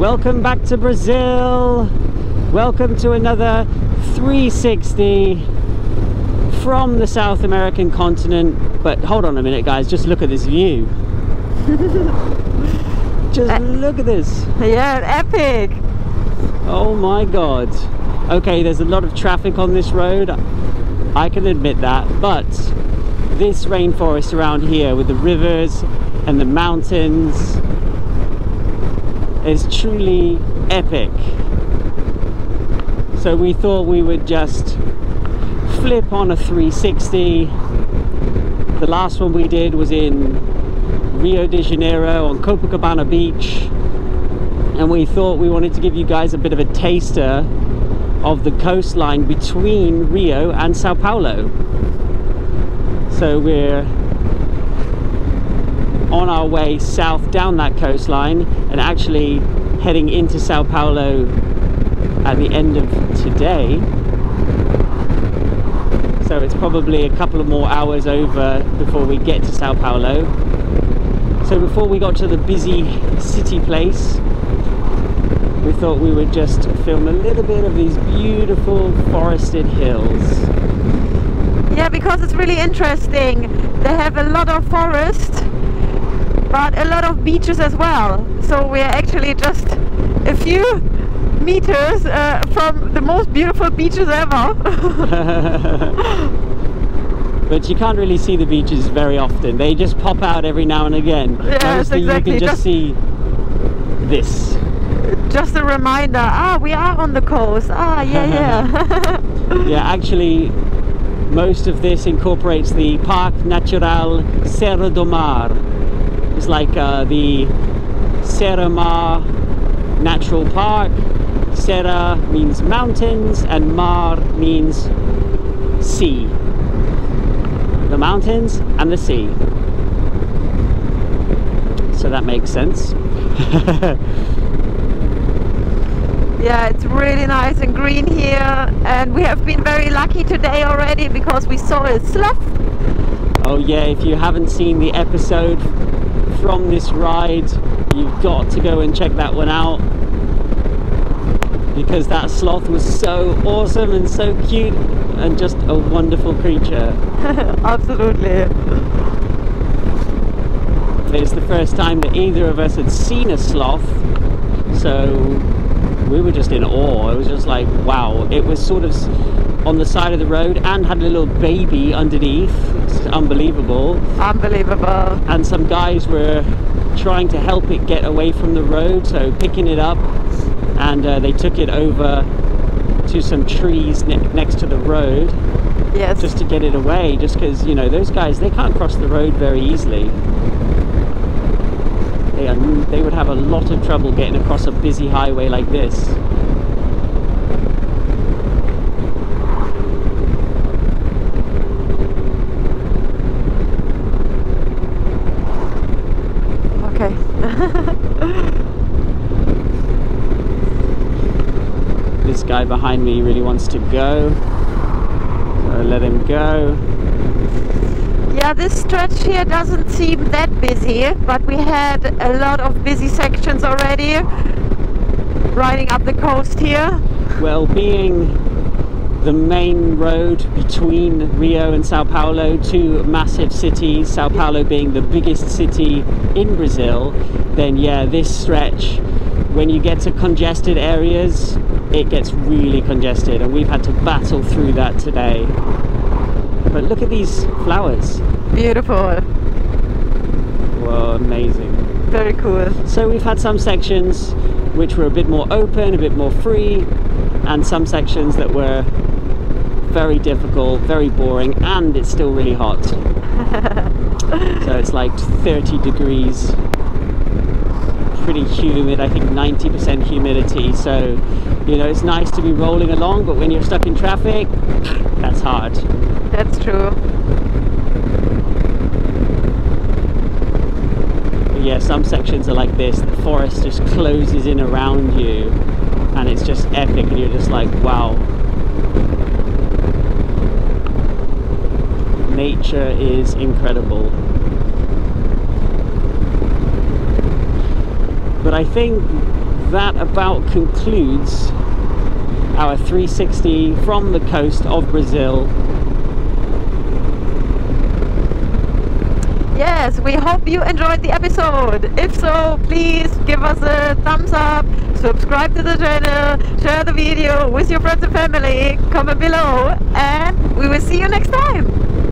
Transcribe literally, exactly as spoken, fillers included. Welcome back to Brazil. Welcome to another three sixty from the South American continent. But hold on a minute, guys, just look at this view. Just look at this. Yeah, epic. Oh my god. Okay, there's a lot of traffic on this road, I can admit that, but this rainforest around here with the rivers and the mountains is truly epic. So we thought we would just flip on a three sixty. The last one we did was in Rio de Janeiro on Copacabana Beach, and we thought we wanted to give you guys a bit of a taster of the coastline between Rio and Sao Paulo. So we're on our way south down that coastline and actually heading into Sao Paulo at the end of today. So it's probably a couple of more hours over before we get to Sao Paulo. So before we got to the busy city place, we thought we would just film a little bit of these beautiful forested hills. Yeah, because it's really interesting. They have a lot of forest, but a lot of beaches as well. So we're actually just a few meters uh, from the most beautiful beaches ever. But you can't really see the beaches very often. They just pop out every now and again. Yes, honestly, exactly. You can just, just see this. Just a reminder, ah, we are on the coast, ah, yeah, yeah. Yeah, actually, most of this incorporates the Parc Natural Serra do Mar. It's like uh, the Serra Mar Natural Park. Serra means mountains and Mar means sea. The mountains and the sea. So that makes sense. Yeah, it's really nice and green here, and we have been very lucky today already because we saw a sloth. Oh yeah, if you haven't seen the episode from this ride, you've got to go and check that one out, because that sloth was so awesome and so cute and just a wonderful creature. Absolutely. It's the first time that either of us had seen a sloth, so we were just in awe. It was just like, wow. It was sort of on the side of the road and had a little baby underneath. It's unbelievable. Unbelievable. And some guys were trying to help it get away from the road, so picking it up, and uh, they took it over to some trees ne next to the road. Yes. Just to get it away, just because, you know, those guys, they can't cross the road very easily. They would have a lot of trouble getting across a busy highway like this. Okay. This guy behind me really wants to go, so I let him go. Yeah, this stretch here doesn't seem that busy, but we had a lot of busy sections already riding up the coast here. Well, being the main road between Rio and Sao Paulo, two massive cities, Sao Paulo being the biggest city in Brazil, then yeah, this stretch, when you get to congested areas, it gets really congested, and we've had to battle through that today. But look at these flowers. Beautiful. Wow, amazing. Very cool. So we've had some sections which were a bit more open, a bit more free, and some sections that were very difficult, very boring, and it's still really hot. So it's like thirty degrees, pretty humid, I think ninety percent humidity. So, you know, it's nice to be rolling along, but when you're stuck in traffic, that's hard. That's true. Yeah, some sections are like this. The forest just closes in around you, and it's just epic, and you're just like, wow. Nature is incredible. But I think that about concludes our three sixty from the coast of Brazil. Yes, we hope you enjoyed the episode. If so, please give us a thumbs up, subscribe to the channel, share the video with your friends and family, comment below, and we will see you next time.